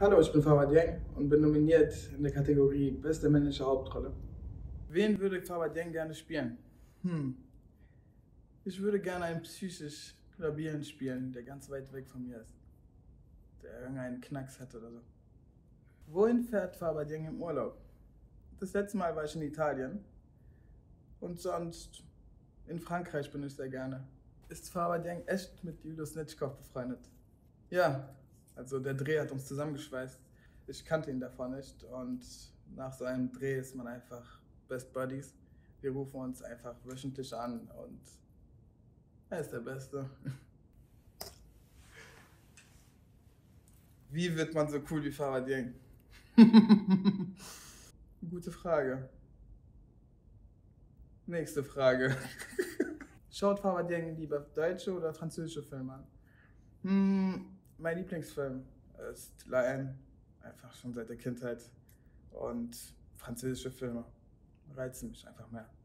Hallo, ich bin Farba Dieng und bin nominiert in der Kategorie Beste männliche Hauptrolle. Wen würde Farba Dieng gerne spielen? Ich würde gerne einen psychisch labilen spielen, der ganz weit weg von mir ist. Der irgendeinen Knacks hat oder so. Wohin fährt Farba Dieng im Urlaub? Das letzte Mal war ich in Italien. Und sonst in Frankreich bin ich sehr gerne. Ist Farba Dieng echt mit Julius Nitschkoff befreundet? Ja, also der Dreh hat uns zusammengeschweißt. Ich kannte ihn davor nicht und nach so einem Dreh ist man einfach Best Buddies. Wir rufen uns einfach wöchentlich an und er ist der Beste. Wie wird man so cool wie Farba Dieng? Gute Frage. Nächste Frage. Schaut Farba Dieng lieber deutsche oder französische Filme an? Mein Lieblingsfilm ist Lion, einfach schon seit der Kindheit. Und französische Filme reizen mich einfach mehr.